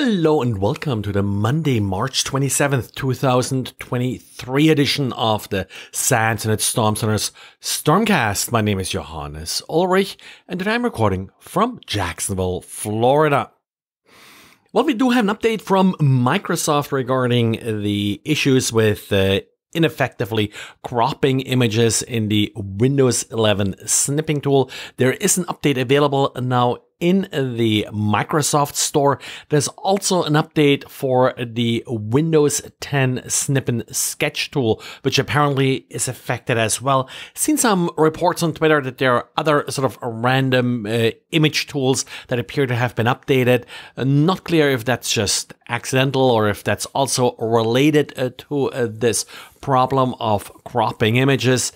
Hello and welcome to the Monday, March 27th, 2023 edition of the Sands and its Storm Center's Stormcast. My name is Johannes Ulrich and today I'm recording from Jacksonville, Florida. Well, we do have an update from Microsoft regarding the issues with ineffectively cropping images in the Windows 11 snipping tool. There is an update available now in the Microsoft Store. There's also an update for the Windows 10 Snip and Sketch tool, which apparently is affected as well. Seen some reports on Twitter that there are other sort of random image tools that appear to have been updated. Not clear if that's just accidental or if that's also related to this problem of cropping images.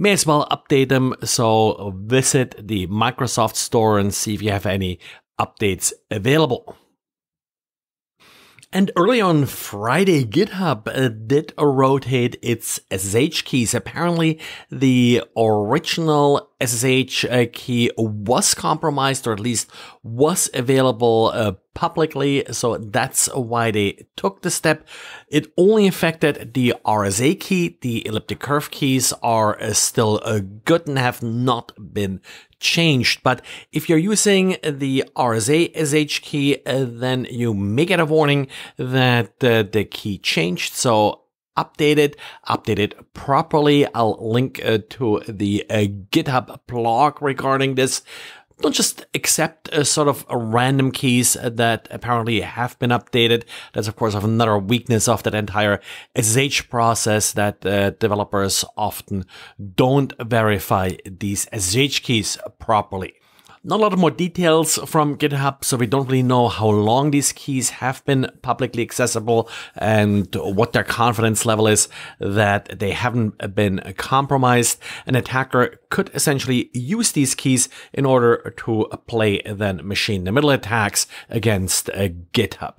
May as well update them, so visit the Microsoft Store and see if you have any updates available. And early on Friday, GitHub did rotate its SSH keys. Apparently, the original SSH key was compromised, or at least was available publicly, so that's why they took the step. It only affected the RSA key. The elliptic curve keys are still good and have not been changed. But if you're using the RSA SSH key, then you may get a warning that the key changed. So update it properly. I'll link to the GitHub blog regarding this. Don't just accept sort of random keys that apparently have been updated. That's, of course, another weakness of that entire SSH process, that developers often don't verify these SSH keys properly. Not a lot of more details from GitHub, so we don't really know how long these keys have been publicly accessible and what their confidence level is that they haven't been compromised. An attacker could essentially use these keys in order to play then machine-in-the-middle attacks against GitHub.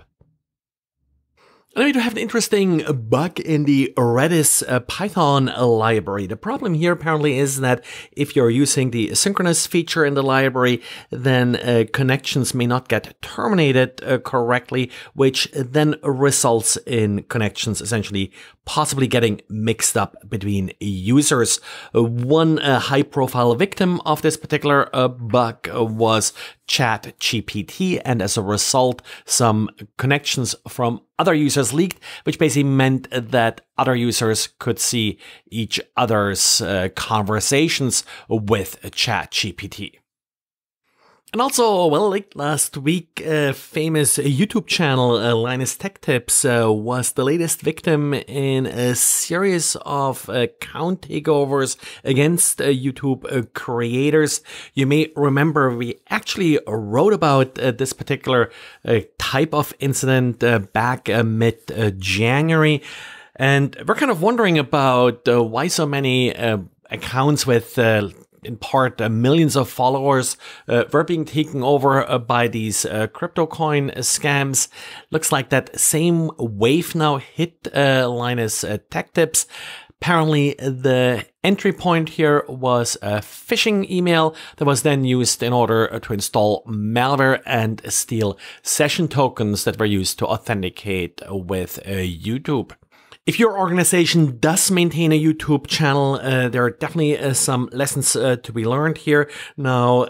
And we do have an interesting bug in the Redis Python library. The problem here apparently is that if you're using the asynchronous feature in the library, then connections may not get terminated correctly, which then results in connections essentially possibly getting mixed up between users. One high-profile victim of this particular bug was ChatGPT, and as a result, some connections from other users leaked, which basically meant that other users could see each other's conversations with ChatGPT. And also, well, late last week, a famous YouTube channel, Linus Tech Tips, was the latest victim in a series of account takeovers against YouTube creators. You may remember we actually wrote about this particular type of incident back mid-January. And we're kind of wondering about why so many accounts with in part millions of followers were being taken over by these crypto coin scams. Looks like that same wave now hit Linus Tech Tips. Apparently, the entry point here was a phishing email that was then used in order to install malware and steal session tokens that were used to authenticate with YouTube. If your organization does maintain a YouTube channel, there are definitely some lessons to be learned here. Now,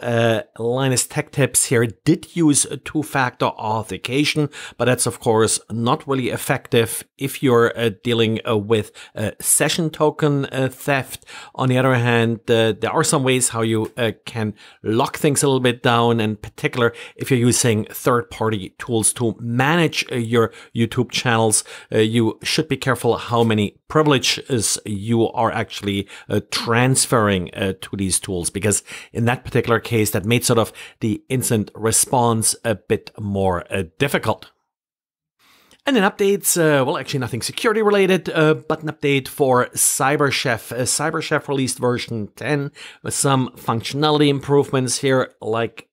Linus Tech Tips here did use two-factor authentication, but that's, of course, not really effective if you're dealing with session token theft. On the other hand, there are some ways how you can lock things a little bit down, in particular if you're using third-party tools to manage your YouTube channels. You should be careful how many privileges you are actually transferring to these tools, because in that particular case, that made sort of the instant response a bit more difficult. And in updates, well, actually nothing security related, but an update for CyberChef. CyberChef released version 10 with some functionality improvements here, like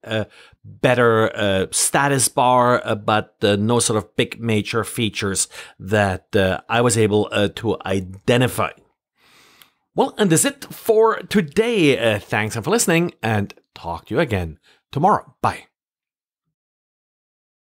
better status bar, but no sort of big major features that I was able to identify. Well, and that's it for today. Thanks for listening and talk to you again tomorrow. Bye.